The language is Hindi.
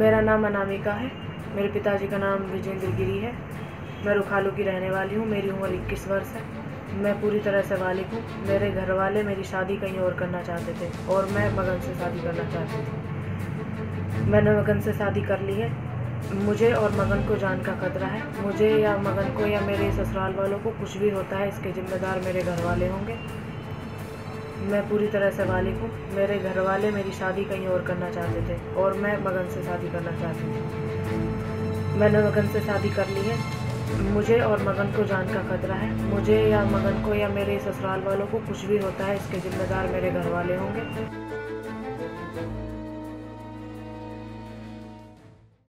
मेरा नाम अनामिका है। मेरे पिताजी का नाम विजेंद्र गिरी है। मैं रुखालू की रहने वाली हूँ। मेरी उम्र 21 वर्ष है। मैं पूरी तरह से बालिग हूँ। मेरे घर वाले मेरी शादी कहीं और करना चाहते थे और मैं मगन से शादी करना चाहती थी। मैंने मगन से शादी कर ली है। मुझे और मगन को जान का खतरा है। मुझे या मगन को या मेरे ससुराल वालों को कुछ भी होता है इसके जिम्मेदार मेरे घर वाले होंगे। मैं पूरी तरह से बालिग हूँ। मेरे घर वाले मेरी शादी कहीं और करना चाहते थे और मैं मगन से शादी करना चाहती थी। मैंने मगन से शादी कर ली है। मुझे और मगन को जान का खतरा है। मुझे या मगन को या मेरे ससुराल वालों को कुछ भी होता है इसके जिम्मेदार मेरे घर वाले होंगे।